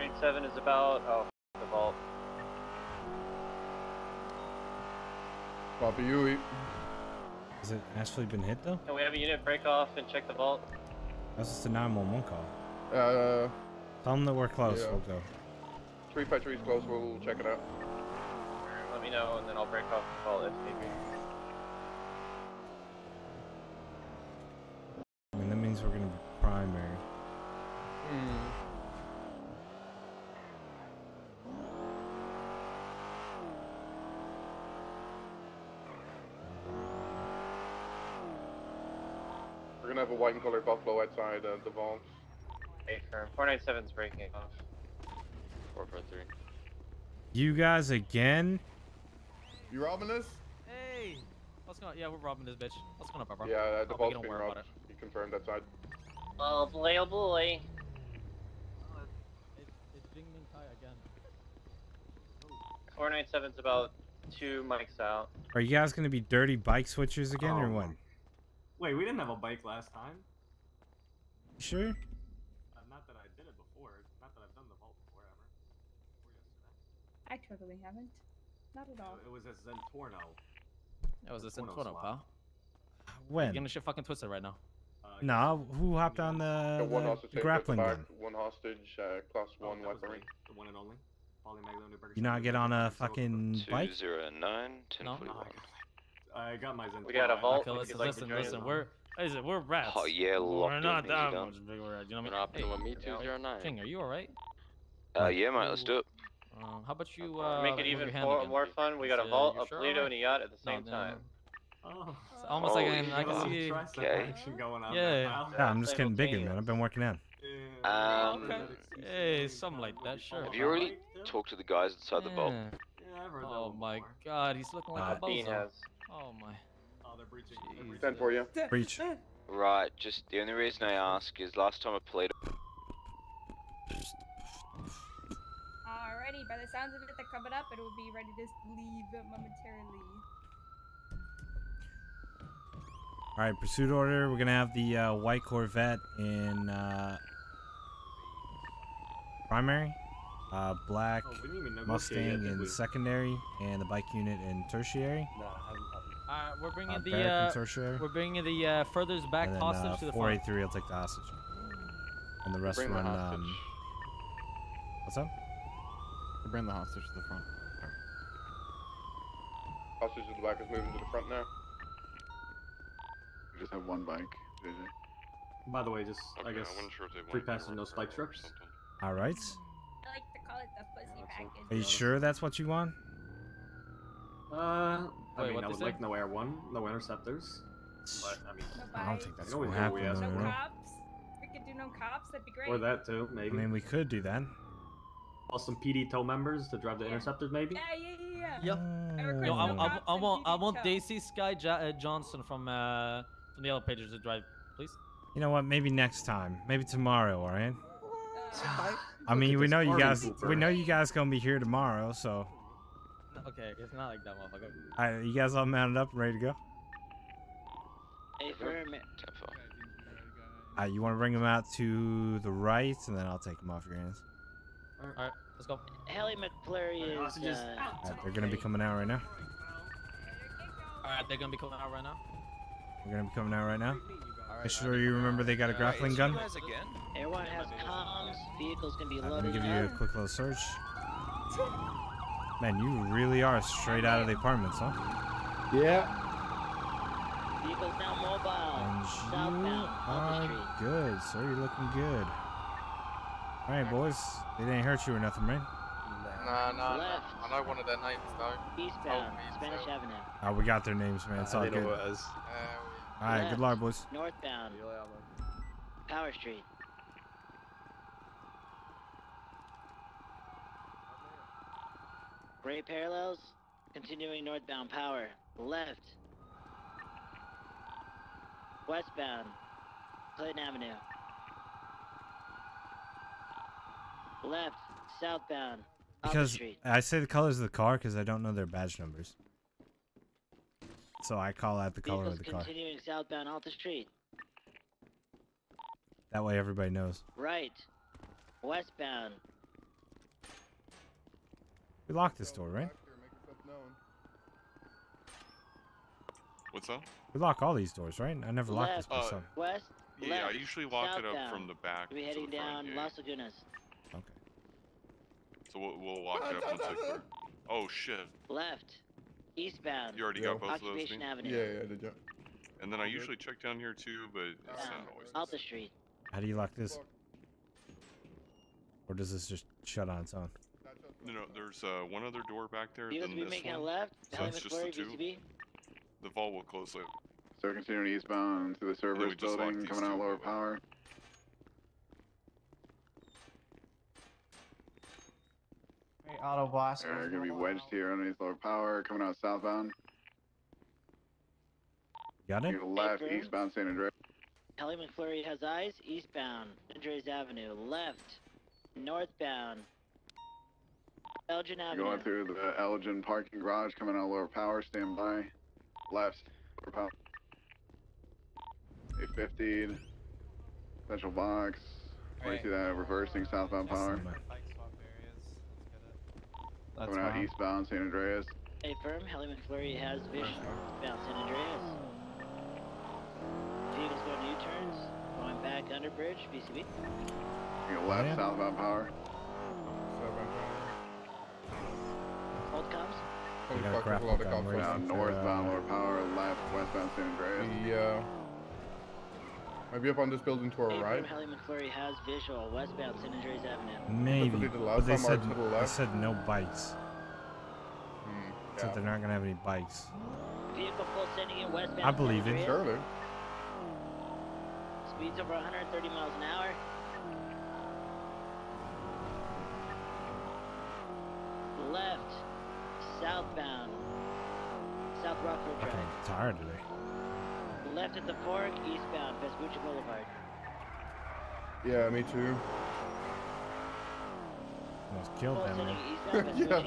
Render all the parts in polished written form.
187 is about, the vault. Copy, Yui. Has it actually been hit though? Can we have a unit break off and check the vault? That's just a 911 call. Tell them that we're close, yeah. We'll go. 353 is close, we'll check it out. Alright, let me know and then I'll break off the vault if need be. I mean, that means we're gonna be primary. We're gonna have a white and colored buffalo outside the vault. Okay, firm. 497's breaking it off. 443. You guys again? You robbing this? Hey! What's going on? Yeah, we're robbing this bitch. What's going on, bro? Yeah, the vault's being robbed. You confirmed outside. Oh boy, oh boy. It's jingtai again. 497's about 2 mics out. Are you guys gonna be dirty bike switchers again or what? Wait, we didn't have a bike last time. You sure? Not that I did it before. Not that I've done the vault before ever. I totally haven't. Not at all. It was a Zentorno. It was a Zentorno, pal. When? You're gonna shit fucking twisted right now. Nah, who hopped on the grappling gun? One hostage, class 1 weaponry. The one and only. You not get on a fucking bike? 209-1041. I got my Zentorno. We got a vault. Okay, listen, we're rats. Oh yeah, we're not that much bigger. You know what I mean? What happened to me 209? King, are you all right? Yeah, mate. Let's do it. How about you make it even more fun? We got a vault, a Pluto, and a yacht at the same time. Oh, it's almost like I can see action going on. Yeah, I'm just getting bigger, man. I've been working out. Hey, something like that, sure. Have you already talked to the guys inside the vault? Yeah, I've heard that. Oh my God, he's looking like a Bean has. Oh my. Oh, they're breaching. Stand for you. Breach. Right, just the only reason I ask is last time I played. Alrighty, by the sounds of it, they're coming up, and we'll be ready to leave momentarily. Alright, pursuit order. We're gonna have the white Corvette in primary, black Mustang in secondary, and the bike unit in tertiary. No, we're bringing the furthest back and then, hostage to the 483. I'll take the hostage, and the rest run. What's up? We bring the hostage to the front. Hostage to the back is moving to the front now. We just have one bike. By the way, just I guess free pass and no spike strips. All right. I like to call it the pussy package. Are you sure that's what you want? I mean, I would like no air one, no interceptors. But, I mean, I don't think that's going to happen. No cops. We could do no cops. That'd be great. Or that too, maybe. I mean, we could do that. Call some PD tow members to drive the interceptors, maybe. Yeah. Yep. No, I want Daisy Sky Johnson from the Yellow Pages to drive, please. You know what? Maybe next time. Maybe tomorrow. All right. I mean, we know you guys gonna be here tomorrow, so. Okay, it's not like that, motherfucker. Alright, you guys all mounted up and ready to go? Hey, for a minute. Alright, you want to bring them out to the right, and then I'll take them off your hands. Alright, let's go. Hallie McFlurry is... Alright, they're gonna be coming out right now. Alright, they're gonna be coming out right now. We're gonna be coming out right now. Make sure you remember they got a grappling gun. Everyone has comms. Vehicle's gonna be loaded. Let me give you a quick little search. Man, you really are straight out of the apartments, huh? Yeah. Vehicles now mobile. And you are good, sir. You're looking good. All right, boys. They didn't hurt you or nothing, right? Nah. I know one of their names, though. Eastbound, Spanish Avenue. Oh, we got their names, man. It's all good. All right, good luck, boys. Northbound, Power Street. Gray parallels, continuing northbound power, left, westbound, Clinton Avenue, left, southbound, because Street. I say the colors of the car because I don't know their badge numbers, so I call out the color of the car. Continuing southbound, Alta Street. That way everybody knows. Right, westbound, We locked this door, right? What's that? We lock all these doors, right? I never locked this myself. West? Yeah, I usually lock it up from the back. We're heading down Las Lagunas. Okay. So we'll lock it up once it's clear. Oh, shit. Left. Eastbound. You already got both of those things? Occupation Avenue. Yeah, I did, yeah. And then I usually check down here, too, but it's not always... Alta Street. How do you lock this? Or does this just shut on its own? No, no, there's one other door back there, then this one. Left. So it's just the two. The vault will close later. So continuing eastbound to the servers building, coming out lower power. Hey, auto blast. They're going to be wedged here underneath lower power, coming out southbound. Got it? Left, eastbound San Andreas. Ellie McFlurry has eyes, eastbound San Andreas Avenue, left, northbound Elgin Avenue. Going through the Elgin parking garage, coming out lower power, stand by. Left, lower power. 850, central box. Right. I see that reversing southbound power. Coming out eastbound San Andreas. Hey, firm. Helly McFlurry has vision bound San Andreas. Vehicles going U-turns, going back under bridge, BCB. Your left, southbound power. Hold comms. Northbound lower power, left, westbound San Andreas. Yeah. Might be up on this building to our right. Helly McFlurry has visual, westbound San Andreas Avenue. Maybe, but they said no bikes. Yeah. Said they're not gonna have any bikes. Vehicle full sending in westbound. I believe it. Surely. Speeds over 130 miles an hour. Left, southbound, South Rockford Drive. I'm tired today. Left at the fork, eastbound Vespucci Boulevard. Yeah, me too. Almost killed them. Yeah.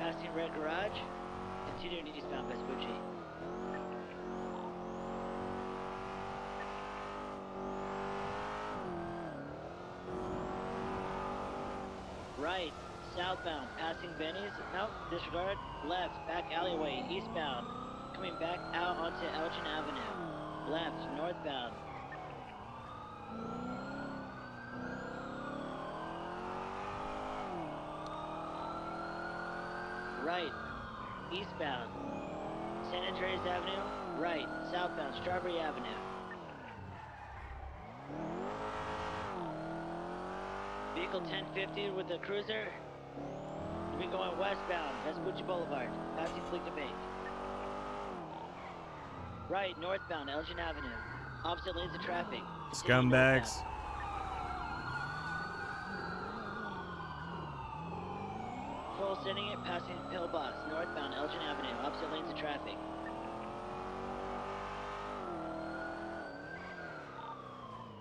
Passing Red Garage, continuing eastbound Vespucci. Right, southbound, passing Benny's, nope, disregard, left, back alleyway, eastbound, coming back out onto Elgin Avenue, left, northbound. Right, eastbound, San Andreas Avenue, right, southbound, Strawberry Avenue. Vehicle 1050 with the cruiser. We're going westbound, Vespucci Boulevard, passing Fleet Bank. Right, northbound, Elgin Avenue. Opposite lanes of traffic. Scumbags. Full sending it, passing Pillbox, northbound Elgin Avenue, opposite lanes of traffic.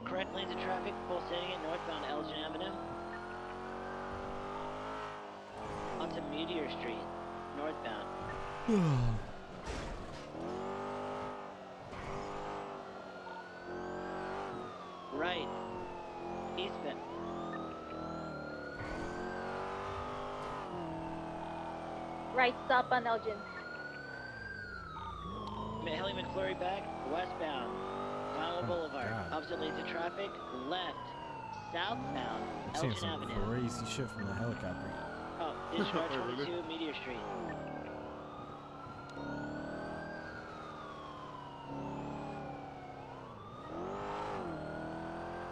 Correct lanes of traffic, full sending it, northbound Elgin Avenue. Onto Meteor Street, northbound. Right, eastbound. Right, stop on Elgin. Haley McFlurry back, westbound. Viola Boulevard, opposite lanes of traffic, left, southbound, Elgin Avenue. Seems crazy shit from the helicopter. Oh, discharge 22, Meteor Street.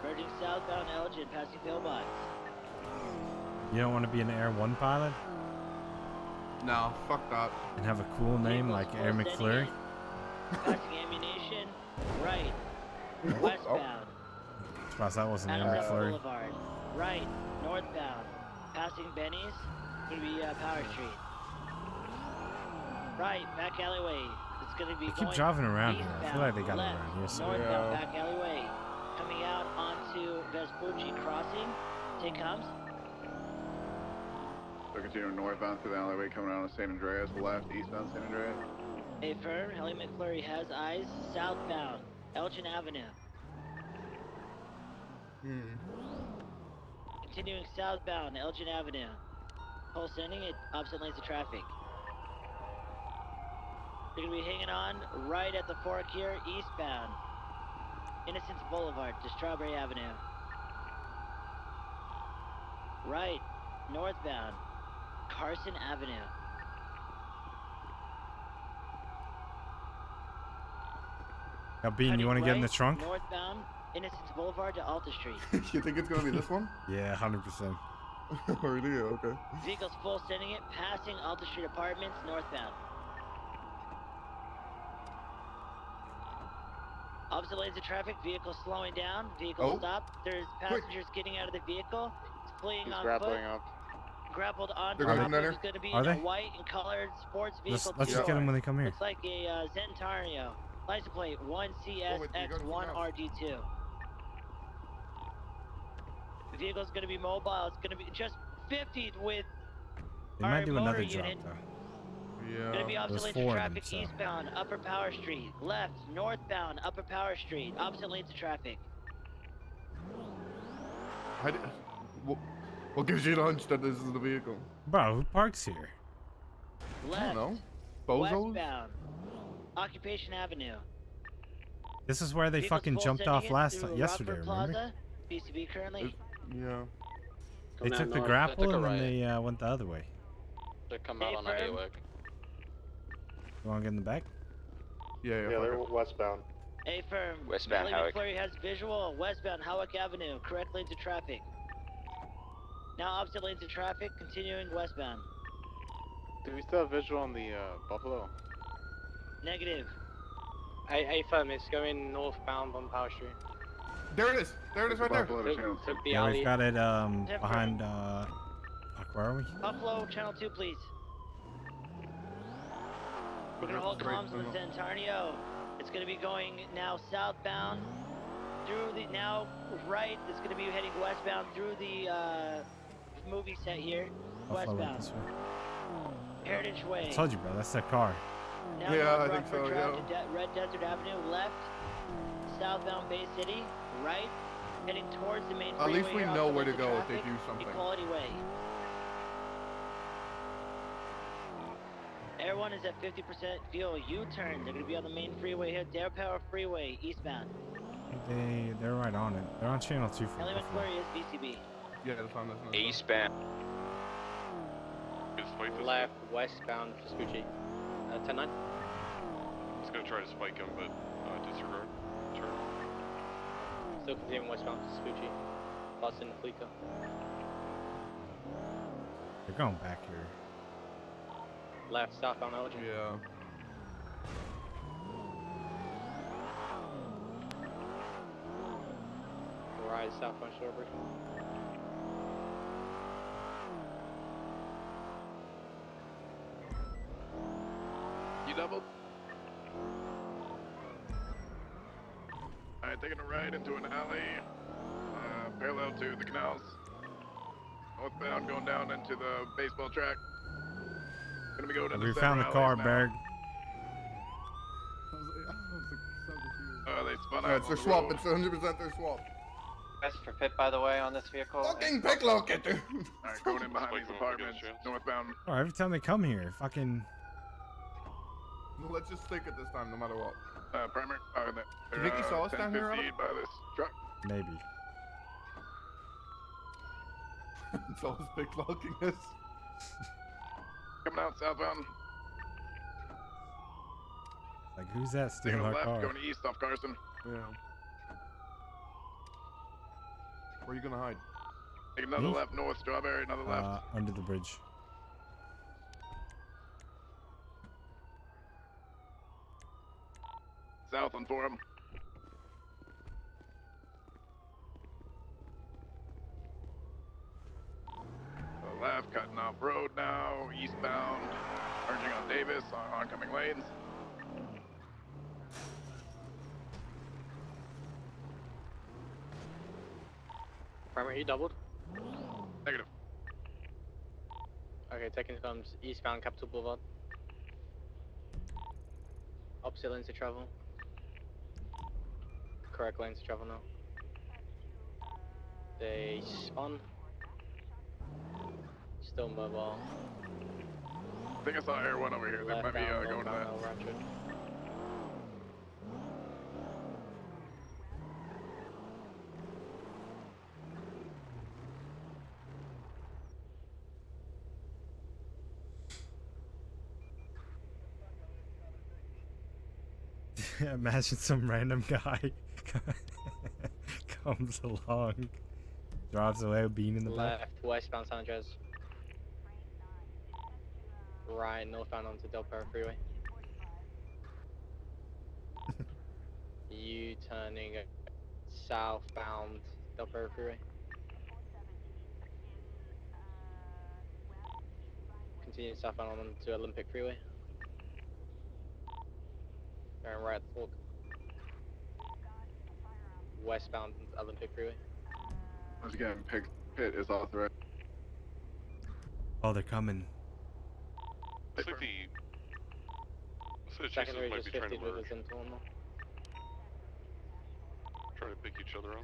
Merging southbound Elgin, passing Pillbox. You don't want to be an Air 1 pilot? No, fuck that. And have a cool name like Air McFlurry? Passing ammunition, right, westbound. Surprised that wasn't Air McFlurry. Boulevard, right, northbound, passing Benny's, gonna be Power Street. Right, back alleyway. It's gonna be. They keep driving around here. I feel like they got left, around here. So northbound, back alleyway, coming out onto Vespucci Crossing. Take comms. So continue northbound through the alleyway, coming out of San Andreas, left, eastbound San Andreas. A firm, Haley McFlurry has eyes, southbound, Elgin Avenue. continuing southbound Elgin Avenue. Pulse ending at opposite lanes of traffic. You're going to be hanging on right at the fork here, eastbound. Innocence Boulevard to Strawberry Avenue. Right, northbound, Carson Avenue. Now, Bean, you want to get in the trunk? Northbound, Innocence Boulevard to Alta Street. You think it's going to be this one? Yeah, 100%. Really? Okay. Vehicles full sending it, passing Alta Street Apartments, northbound. Opposite lanes of traffic, vehicle slowing down, vehicle stopped. There's passengers getting out of the vehicle. It's fleeing on grappling foot. Grappled on top. There's going to be a white and colored sports vehicle. Let's just get them when they come here. It's like a Zentario. License plate 1CSX1RD2. The vehicle's going to be mobile. It's going to be just 50 with. They might do another drop though. Yeah. Going to be opposite lanes of traffic eastbound, Upper Power Street. Left, northbound, Upper Power Street. Opposite lanes of traffic. What gives you the hunch that this is the vehicle? Bro, who parks here? Left, I don't know. Bozos? Westbound, Occupation Avenue. This is where they fucking jumped off yesterday, remember? BCB currently. Yeah. They took the grapple and then they went the other way. They come out on our day work. You wanna get in the back? Yeah, they're westbound. A firm. Westbound Howick. McFlurry has visual. Westbound Howick Avenue. Correct lanes of traffic. Now opposite lanes of traffic. Continuing westbound. Do we still have visual on the Buffalo? Negative. A firm. It's going northbound on Power Street. There it is. There it is right there. Yeah, we've got it behind. Where are we? Buffalo Channel 2, please. We're going to hold comms with Santarnio. It's going to be going now southbound through the right. It's going to be heading westbound through the movie set here. Westbound. Heritage Way. I told you, bro. That's that car. Now yeah, I think so. Yeah. Red Desert Avenue, left, southbound Bay City, right, heading towards the main freeway. At least we know where to go if they do something. Equality Way. Everyone is at 50% fuel. U-turn. They're gonna be on the main freeway here. Dare Power Freeway, eastbound. They're right on it. They're on Channel 2. Ellie McFlurry is BCB. Yeah, that's on this. Eastbound. Left, westbound, Vespucci. 10-9. I was gonna try to spike him, but disregard. Sure. Still continuing westbound, Vespucci. Boston, Fleeco. They're going back here. Left, southbound Elgin. Yeah. Right, southbound Strawberry. You doubled? Alright, taking a right into an alley, parallel to the canals. Northbound, going down into the baseball track. We found the car, Berg. They spun out. It's their swap. It's 100% their swap. Best for pit, by the way, on this vehicle. Fucking picklocket, dude. Alright, going in behind these apartments, northbound. Oh, every time they come here, fucking. Well, let's just stick it this time, no matter what. Primer. You think he saw us down here? By this truck. Maybe. It's always picklocking us. Coming out southbound. Like, who's that stealing our car? Going east off Carson. Yeah. Where are you gonna hide? Take another left north, Strawberry. Another left. Under the bridge. South on Forum. Left, cutting off road now, eastbound, merging on Davis on oncoming lanes. Primary, he doubled. Negative. Okay, taking comes eastbound Capitol Boulevard. Opposite lanes to travel. Correct lanes to travel now. They spun. Don't move on. I think I saw Air 1 over here. They might be going to that. Roger. Imagine some random guy comes along, drives away with Bean in the back. Left, westbound San Andres. Right, northbound onto Del Perro Freeway. You turning southbound Del Perro Freeway. Continue southbound onto Olympic Freeway. Turn right at Fork. Westbound Olympic Freeway. Once again, pit is off the road. Oh, they're coming. Looks like the chasers might be trying to merge. Trying to pick each other up.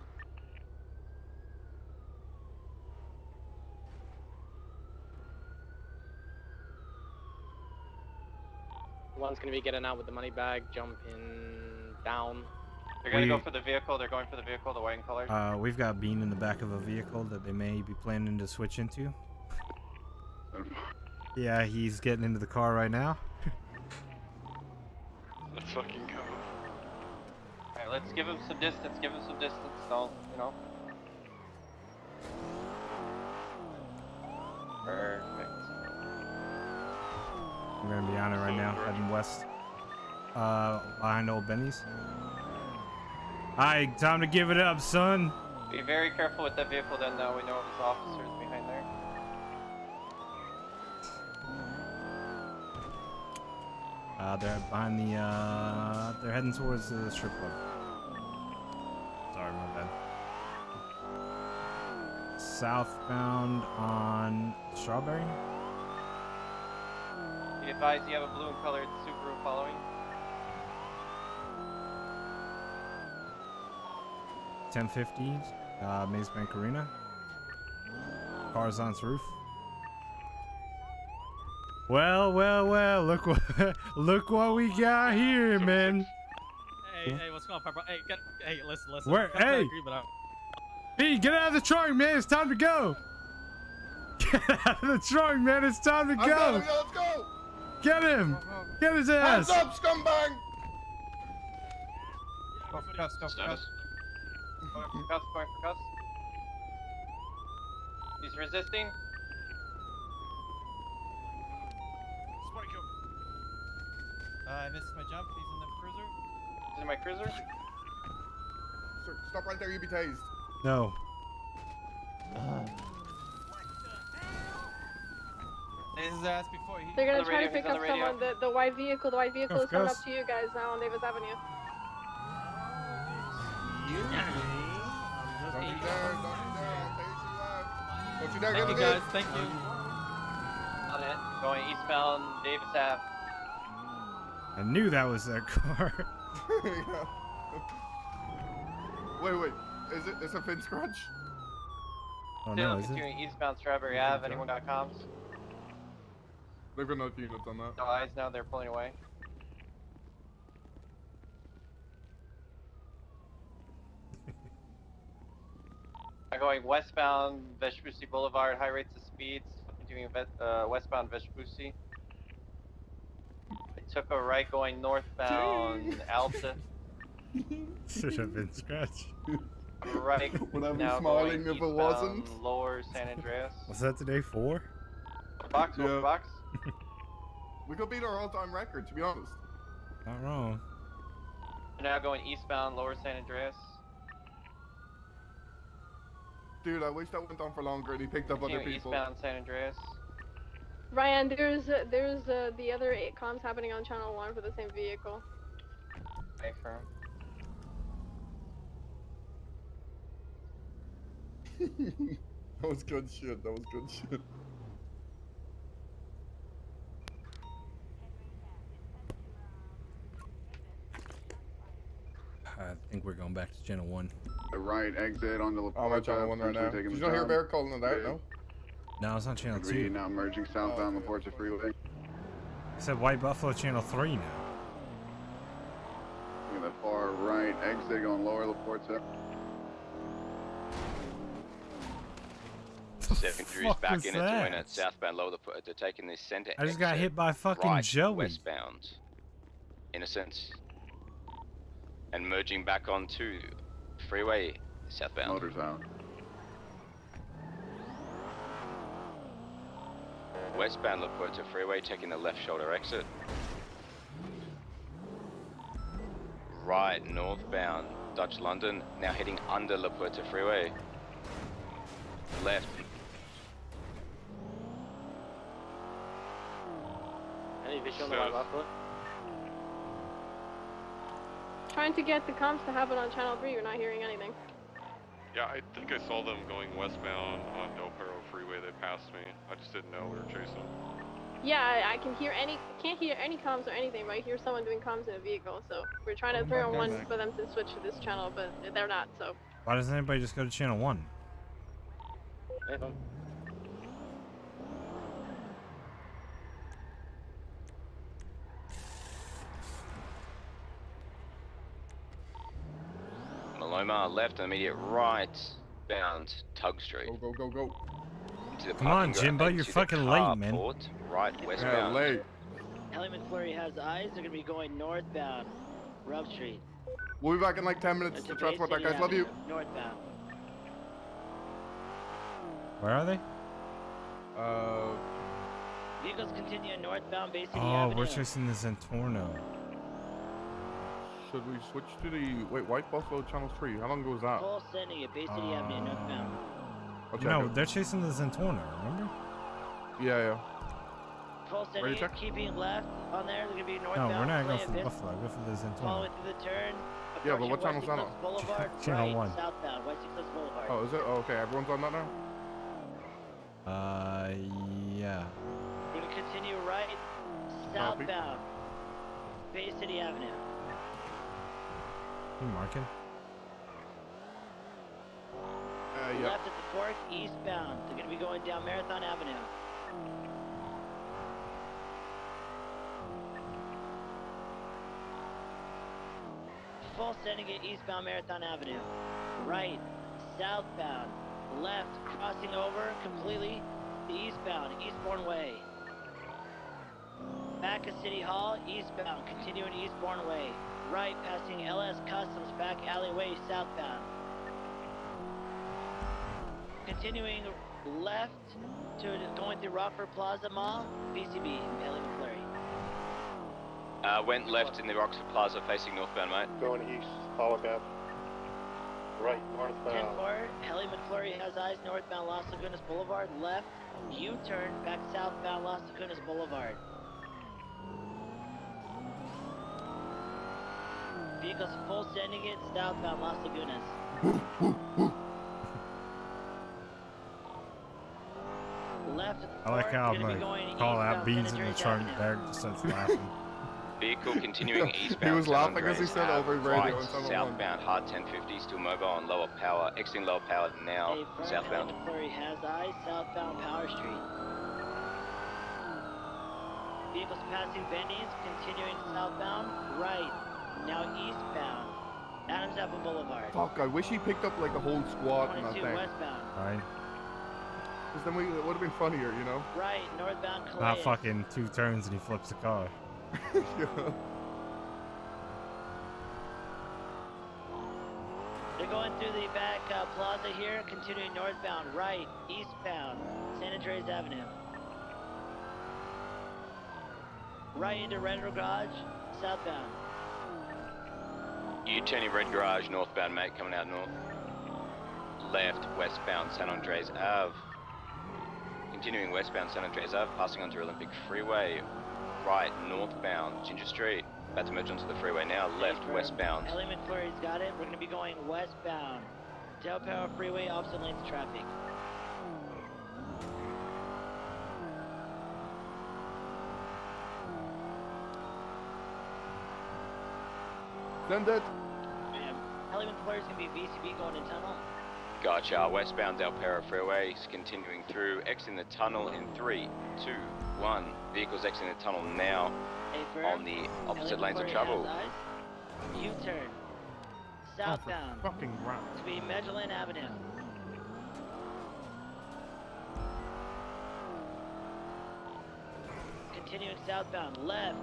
One's gonna be getting out with the money bag, jumping down. They're gonna go for the vehicle, they're going for the vehicle, the white and color. We've got Bean in the back of a vehicle that they may be planning to switch into. Yeah, he's getting into the car right now. Let's fucking go. Alright, let's give him some distance, so, you know. Perfect. I'm gonna be on it right now, heading west. Behind old Benny's. Alright, time to give it up, son. Be very careful with that vehicle then, though. We know there's officers behind there. They're behind the, they're heading towards the strip club. Sorry, my bad. Southbound on Strawberry. Be advised, you have a blue and colored Subaru following. $10.50, Maze Bank Arena. Cars on its roof. Well, well, well, look what we got here, man. Hey, what's going on, Papa? Hey, listen. Where? Hey! B, get out of the trunk, man, it's time to go! Get out of the trunk, man, it's time to go! Let's go! Get him! Get his ass! Hands up, scumbag! Go for cuss, going for cuss. He's resisting. I missed my jump. He's in the cruiser. He's in my cruiser. Sir, stop right there. You'll be tased. No. This is ass before. They're gonna try to pick up someone. The white vehicle. The white vehicle is coming up to you guys now on Davis Avenue. Don't you dare! Don't you dare! Thank you guys. Thank you. On it. Going eastbound Davis Ave. I knew that was their car. Yeah. Wait, is it a fin scratch? Oh, no, is it? Eastbound Strawberry Ave, anyone got comms? They've got no units on that. No eyes now, they're pulling away. I'm going westbound Vespucci Boulevard, high rates of speeds. I'm doing westbound Vespucci. Took a right going northbound Alta. Such a big scratch. Right. Would I be smiling if it wasn't? Lower San Andreas. Was that today 4? Box, yeah. Box. We could beat our all-time record, to be honest. Not wrong. We're now going eastbound Lower San Andreas. Dude, I wish that went on for longer and he picked up other people. Eastbound San Andreas. Ryan, there's the other 8 comms happening on channel 1 for the same vehicle. Hey, firm. That was good shit. I think we're going back to channel 1. The right exit on the. Oh, my channel 1 right now. Did you not hear Bear calling it out? No. No, it's not channel 2. Now merging southbound LaPorta Freeway. It said White Buffalo channel 3 now. Look at the far right exit on Lower LaPorta. Secondary's back in and doing it southbound Lower LaPorta. They're taking the center. I just got hit by fucking right, Joey. Westbound. Innocence. And merging back onto freeway southbound. Motors out. Westbound LaPorta Freeway, taking the left shoulder exit. Right northbound Dutch London, now heading under LaPorta Freeway. Left. Any vision on the right left foot? Trying to get the comms to happen on channel 3, you're not hearing anything. Yeah, I think I saw them going westbound on El Perro Freeway. They passed me. I just didn't know we were chasing them. Yeah, I can hear any. Can't hear any comms or anything, but I hear someone doing comms in a vehicle. So we're trying to 3 on 1 for them to switch to this channel, but they're not. So why doesn't anybody just go to channel 1? Maloma left and immediate right bound Tug Street. Go, go, go, go. Come on, Jimbo, you're fucking late, man. Right westbound. Yeah, late. Ellie McFlurry has eyes. They're going to be going northbound Rub Street. We'll be back in like 10 minutes to transport back, guys. Love you. Northbound. Where are they? Vehicles continue northbound Bay City Avenue. Oh, we're chasing the Zentorno. Should we switch to the White Buffalo Channel 3? How long ago was that? Paul sending it, Bay City Avenue northbound. Okay, no, they're chasing the Zentorno, remember? Yeah, yeah. Paul sending it, keeping left on there. They're gonna be northbound. No, we're not going for the Buffalo. Go for the Zentorno. Follow it through the turn. Yeah, but what channel's that on? Channel 1. Southbound, West Eclipse Boulevard. Oh, is it? Oh, okay, everyone's on that now. Yeah. We're gonna continue right southbound Bay City Avenue. You marking? Yep. Left at the fork, eastbound. They're gonna be going down Marathon Avenue. Full sending it eastbound Marathon Avenue. Right, southbound, left, crossing over completely the eastbound, Eastbourne Way. Back at City Hall, eastbound, continuing Eastbourne Way. Right, passing LS Customs, back alleyway, southbound. Continuing left to going through Rockford Plaza Mall, BCB, Ellie McFlurry. Went left in the Rockford Plaza, facing northbound, mate. Going east, Pollock Ave. Right, northbound. 10-4, Ellie McFlurry has eyes, northbound Las Lagunas Boulevard, left, U-turn, back southbound Las Lagunas Boulevard. Vehicles full sending it southbound Las Lagunas. Left at the park. I like how I'm like call out Beans in the chart there just starts laughing. Vehicle continuing eastbound. He was laughing as he said over right, southbound hard 1050 still mobile on lower power. Exiting lower power now. Hey, southbound. McFlurry has eyes southbound Power Street. Vehicles passing Benny's continuing southbound right. Now eastbound, Adams Apple Boulevard. Fuck, I wish he picked up like a whole squad in that thing. Westbound. Right. Because then it would have been funnier, you know? Right, northbound Calais. Not fucking 2 turns and he flips the car. Yeah. They're going through the back plaza here, continuing northbound, right, eastbound, San Andreas Avenue. Right into Redwood Garage, southbound. U-turning Red Garage, northbound, mate, coming out north. Left, westbound, San Andres Ave. Continuing westbound, San Andres Ave, passing onto Olympic Freeway. Right, northbound, Ginger Street. About to merge onto the freeway now, left, westbound. Ellie McFlurry's got it. We're going to be going westbound. Del Power Freeway, opposite lanes traffic. Send it. Ellie McFlurry's going to be VCB going in tunnel. Gotcha, westbound Dalperra Freeway is continuing through, exiting the tunnel in 3, 2, 1. Vehicles exiting the tunnel now on the opposite lanes of travel. U-turn, southbound, between Magellan Avenue. Continuing southbound, left,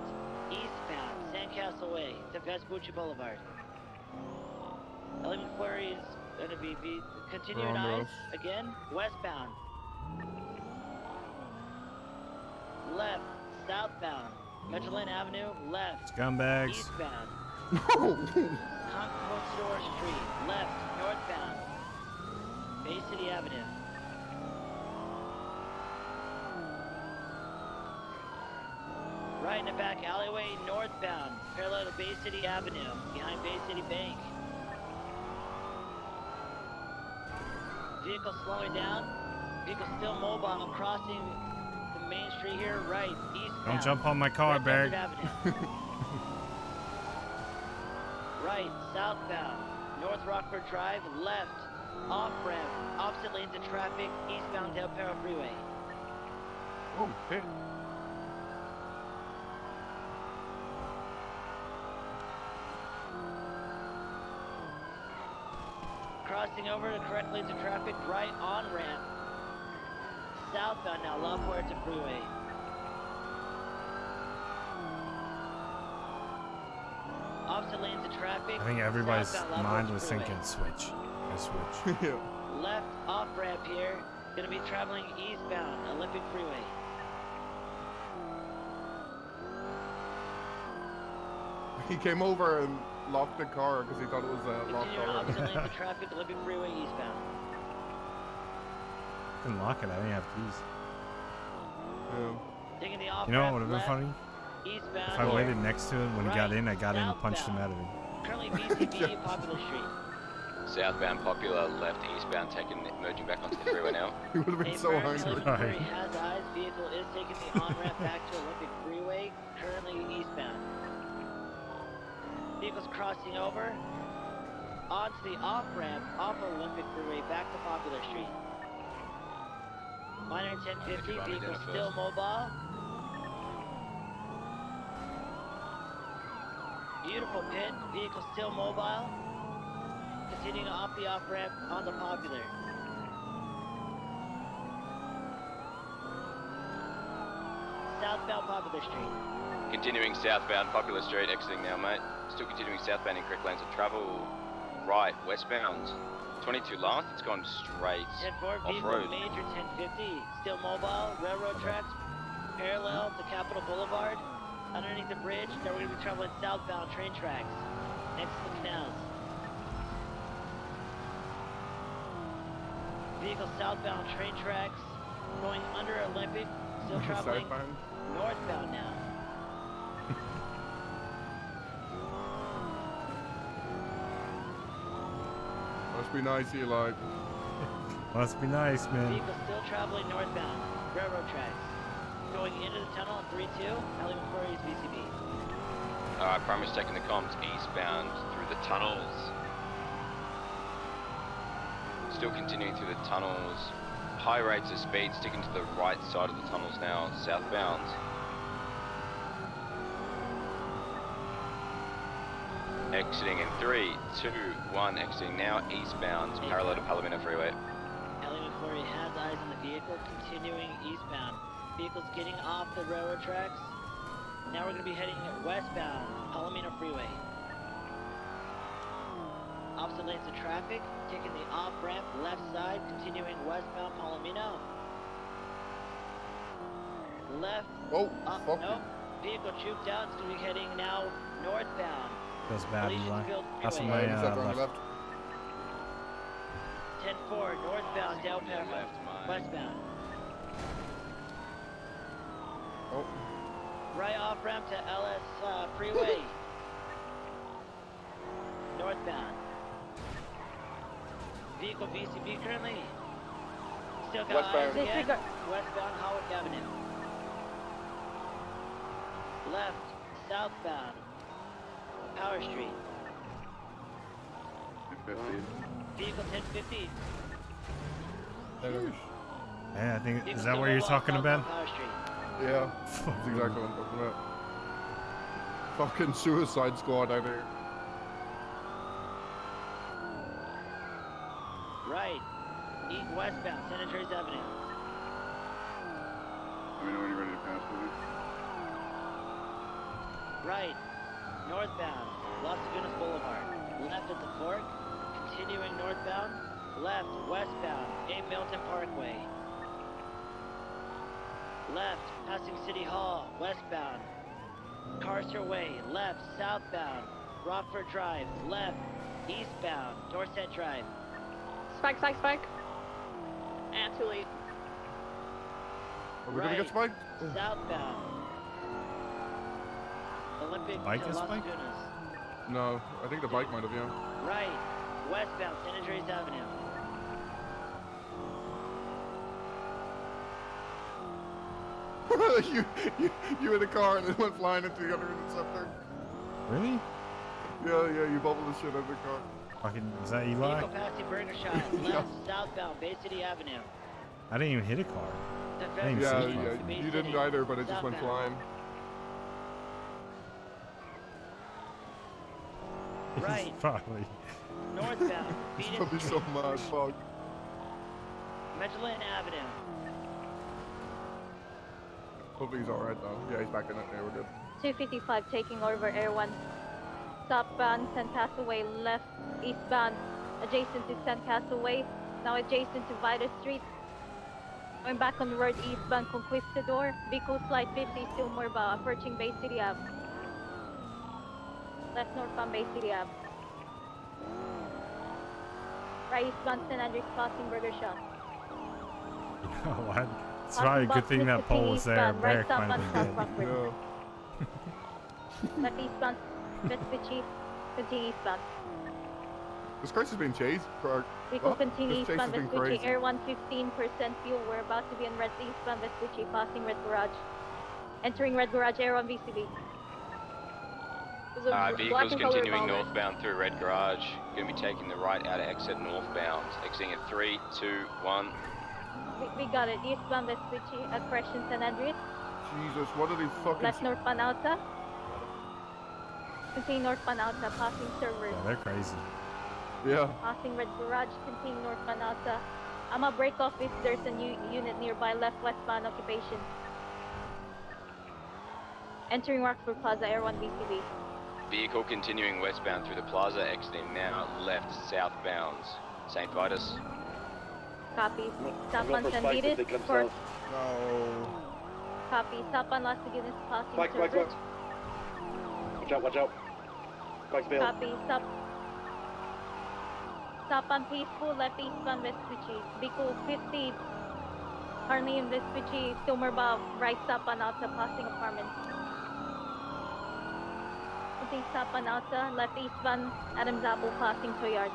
eastbound, Sandcastle Way to Vespucci Boulevard. Element Quarry is going to be continuing eyes again, westbound. Left, southbound, Magellan Avenue, left. Scumbags. Eastbound. Conquistador Street, left, northbound. Bay City Avenue. Right in the back alleyway, northbound, parallel to Bay City Avenue, behind Bay City Bank. Vehicle slowing down, vehicle still mobile, I'm crossing the main street here, right, eastbound. Don't jump on my car, Barry. Right, southbound, North Rockford Drive, left, off-ramp, opposite lanes of traffic, eastbound Dalperra Freeway. Oh, hey. Crossing over to correct lanes of traffic, right on ramp. Southbound now, La Puerta Freeway. Opposite lanes of traffic. I think everybody's mind was thinking switch. I switch. Left off ramp here. Gonna be traveling eastbound, Olympic Freeway. He came over and locked the car because he thought it was locked already. Opposite lanes of traffic, Olympic Freeway eastbound. I didn't lock it, I didn't have keys. Taking the off, you know what would have been funny? Eastbound, if I waited next to him when he got in, I got in and punched him out of it. Currently VCB, Popular Street. Southbound Popular, left eastbound, taking, merging back onto the freeway now. He would have been so hungry. Sorry. Has eyes, vehicle is taking the on-ramp back to Olympic Freeway, currently eastbound. Vehicles crossing over onto the off-ramp off Olympic Freeway back to Popular Street. Minor 1050, vehicle still mobile. Beautiful pit, vehicle still mobile. Continuing off the off-ramp on the Popular. Southbound Popular Street. Continuing southbound Popular Street, exiting now, mate. Still continuing southbound in correct lanes of travel. Right, westbound. 22 last, it's gone straight off-road. Major 1050, still mobile, railroad tracks, parallel to Capitol Boulevard. Underneath the bridge, now we're going to be traveling southbound train tracks, next to the canals. Vehicle southbound train tracks, going under Olympic, still traveling northbound now. Must be nice, Eli. Must be nice, man. Vehicle still traveling northbound, railroad tracks. Going into the tunnel at 3-2, Alley Macquarie's VCB. Alright, Primus taking the comms eastbound through the tunnels. Still continuing through the tunnels. High rates of speed, sticking to the right side of the tunnels now, southbound. Exiting in 3, 2, 1, exiting now, eastbound, parallel to Palomino Freeway. Alley Macquarie has eyes on the vehicle, continuing eastbound. Vehicles getting off the railroad tracks. Now we're going to be heading westbound, Palomino Freeway. Opposite lanes of traffic, taking the off-ramp left side, continuing westbound Palomino. Left, nope. Vehicle juked out, it's going to be heading now northbound. Feels bad, that's my left. 10-4, northbound, Dalperra, westbound. Oh. Right off ramp to LS Freeway. Northbound. Vehicle VCB currently. Still got eyes again. Westbound Howard Avenue. Left, southbound. Power Street. 15. Vehicle 1050. Yeah, I think, is that what you're talking about? Yeah, that's exactly what I'm talking about. Fucking Suicide Squad out here. Right. East westbound, San Andreas Avenue. Let me know when you're ready to pass, please. Right. Northbound, Las Lagunas Boulevard. Left at the fork. Continuing northbound. Left, westbound, A. Milton Parkway. Left, passing City Hall, westbound. Carcer Way, left, southbound. Rockford Drive, left, eastbound. Dorset Drive. Spike, spike, spike. Ah, too late. Are we gonna get spiked? Southbound. Olympic bike is spiked? No, I think the bike might have, yeah. Right, westbound, San Andreas Avenue. you in the car and then went flying into the other end of something. Really? Yeah, you bubbled the shit out of the car. Fucking, was that Eli? Vehicle passing Burger Shop, left, southbound, Bay City Avenue. I didn't even hit a car. Yeah, you didn't either, but it just went flying. Right. Probably. Northbound, Venus Street. It's probably so much, fuck. Magdalene Avenue. Hopefully he's alright though. Yeah, he's back in it. Yeah, we're good. 255 taking over Air 1. Southbound, San Castaway, left, eastbound, adjacent to San Castaway, now adjacent to Vida Street. Going back on the road eastbound, Conquistador, vehicle slide 50, still more about approaching Bay City Ave. Left northbound Bay City Ave. Right eastbound, San Andres Crossing, Burger Shop. What? It's probably a good thing that pole was there. Right southbound, South Rockford. Left eastbound, Vespucci, continue eastbound. This car is being chased. We can continue eastbound, Vespucci. Air 115% fuel. We're about to be in red eastbound, Vespucci, passing red garage. Entering red garage, Air 1 VCB. Vehicles continuing northbound through red garage. Going to be taking the right outer exit northbound. Exiting at 3, 2, 1. We got it. Eastbound Vespucci at correction San Andreas. Jesus, what are these fucking... Left northbound Alta. Continue northbound Alta, passing servers. Yeah, they're crazy. Yeah. Passing red garage, continue northbound Alta. I'ma break off if there's a new unit nearby, left westbound occupation. Entering Rockford Plaza, Air 1 VCB. Vehicle continuing westbound through the plaza, exiting now left southbound, St. Vitus. Copy. Southbound San Vitus. No. Copy. Southbound Las Lagunas passing. Bike, bike, bike. Watch out, watch out. Bike's bailed. Copy. Southbound Peaceful, left eastbound Vespucci. Vehicle 50, currently in Vespucci, Silmerba, right southbound Alta, passing apartments. Continue southbound Alta, left eastbound Adams Apple, passing Toy Yard.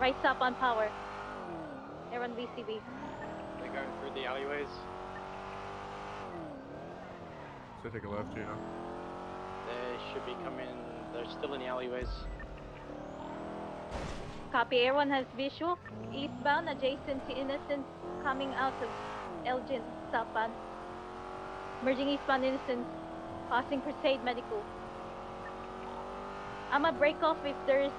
Right stop on power. They're on VCB. They're going through the alleyways. So take a left, yeah. They should be coming. They're still in the alleyways. Copy. Everyone has visual. Eastbound, adjacent to Innocence, coming out of Elgin, southbound. Merging eastbound Innocence, passing Crusade Medical. I'ma break off if there's.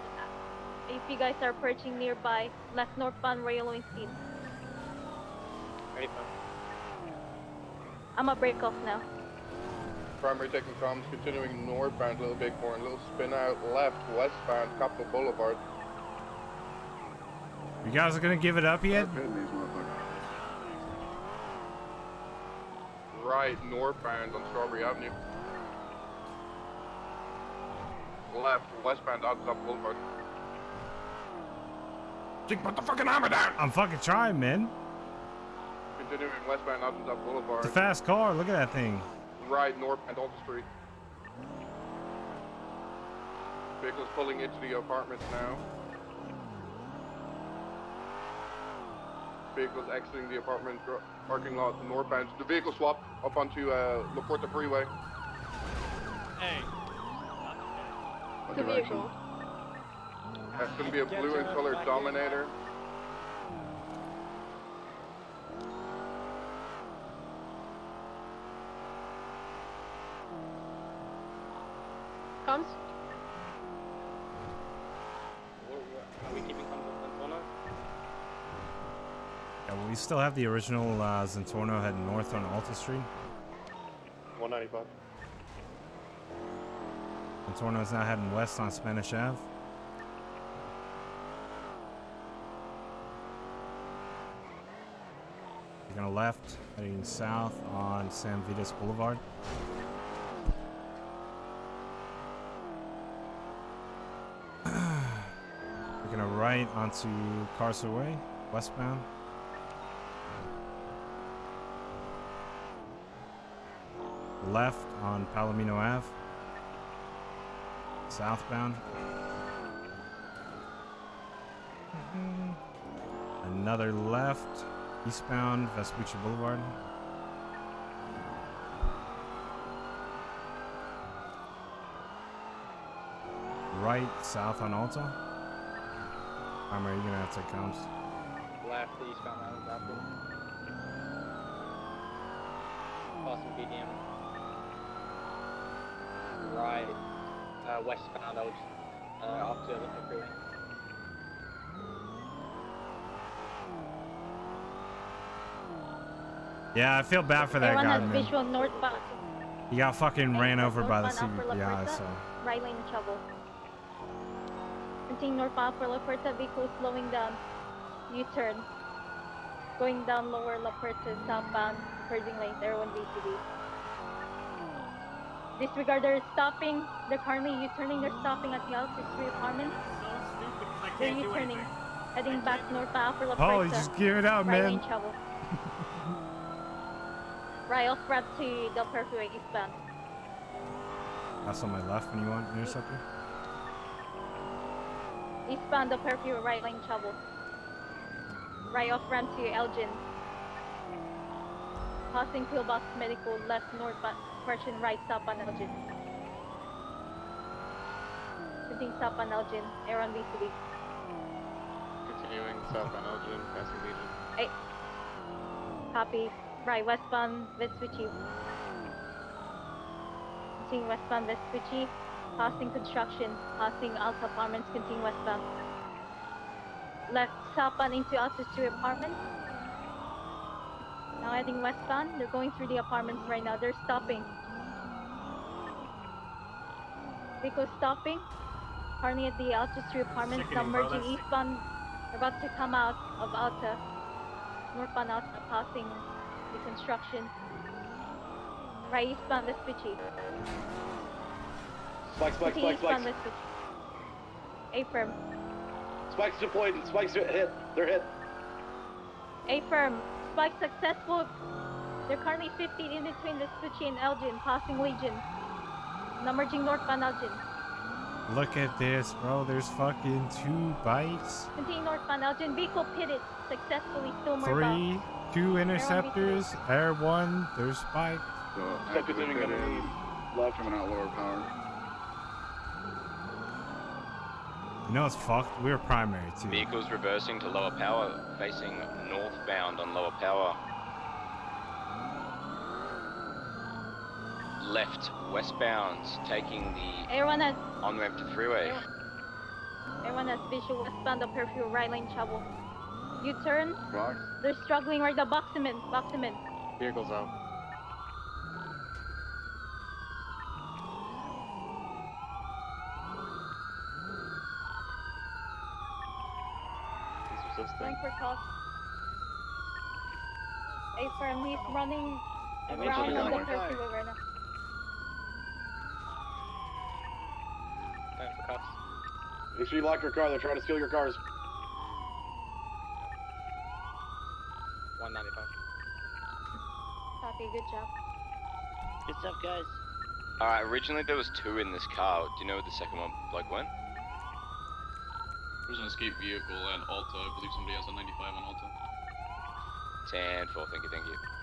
If you guys are approaching nearby, left northbound railway seat. Ready, I'm a break off now. Primary taking comms, continuing northbound, Little Bighorn, little spin out left, westbound, Capitol Boulevard. You guys are gonna give it up yet? Right, northbound on Strawberry Avenue. Left, westbound, out Capitol Boulevard. Put the fucking hammer down! I'm fucking trying, man. Continuing westbound Options Up Boulevard. It's a fast car, look at that thing. Right, north and Alta Street. Vehicles pulling into the apartments now. Vehicles exiting the apartment parking lot northbound. The vehicle swap up onto La Porta Freeway. Hey. What direction? That's going to be a blue and colored Dominator. Comes. Are we keeping comes with Zentorno? Yeah, well, we still have the original Zentorno heading north on Alta Street. 195. Zentorno is now heading west on Spanish Ave. You're going to left, heading south on San Vitas Boulevard. You're going to right onto Carcer Way, westbound. Left on Palomino Ave, southbound. Another left, eastbound Vespucci Boulevard. Right, south on Alta. Palmer, you're gonna have to comes. Left, eastbound on Zapple. Boston BDM. Right, westbound Old, off to the freeway. Yeah, I feel bad for that guy, man. He got fucking ran over by the CBI, yeah, so. Right lane trouble. Continuing northbound for La Puerta, vehicle slowing down. U-turn. Going down lower La Puerta, southbound, purging lanes, Erwin BCD. Disregard, they're stopping. They're currently U-turning. They're stopping at the Alta Street apartments. They're U-turning. Heading back northbound for La Puerta. Oh, just give it out, man. Right lane trouble. Right off ramp to Del Perfue eastbound. That's on my left when you want interceptor. Eastbound Del Perfue, right lane trouble. Right off ramp to Elgin. Passing Pillbox Medical, left north portion, right stop on Elgin. Continuing stop on Elgin, air on VCD. Continuing stop on Elgin, passing Legion. Hey. Copy. Right, westbound Vespucci. Continuing westbound Vespucci. Passing construction. Passing Alta Apartments. Continuing westbound. Left southbound into Alta Street Apartments. Now heading westbound. They're going through the apartments right now. They're stopping. Vehicle stopping. Currently at the Alta Street Apartments. Now merging eastbound. They're about to come out of Alta. Northbound Alta. Passing construction. Right eastbound Vespucci. Spikes. A-firm. Spikes deployed. Spikes hit. They're hit. A-firm. Spikes successful. They're currently 15 in between Vespucci and Elgin, passing Legion. Now merging northbound Elgin. Look at this, bro. There's fucking two bikes. Continue northbound Elgin. Vehicle pitted successfully. Still more three. Two interceptors, air one, there's spike. So, activating at left, coming out lower power. You know it's fucked? We were primary too. Vehicles reversing to lower power, facing northbound on lower power. Left, westbound, taking the on-ramp to freeway. Everyone has visual westbound on Perfue, right lane trouble. You turn. Box. They're struggling right now. Box them in. Box them in. Vehicles out. He's resisting. A-firm, he's running around on the Perfue right now. Time for cops. Make sure you lock your car. They're trying to steal your cars. 195. Copy, good job. Good stuff, guys. Alright, originally there was two in this car. Do you know where the second one, like, went? There was an escape vehicle at Alta. I believe somebody has a 95 on Alta. 10-4, thank you.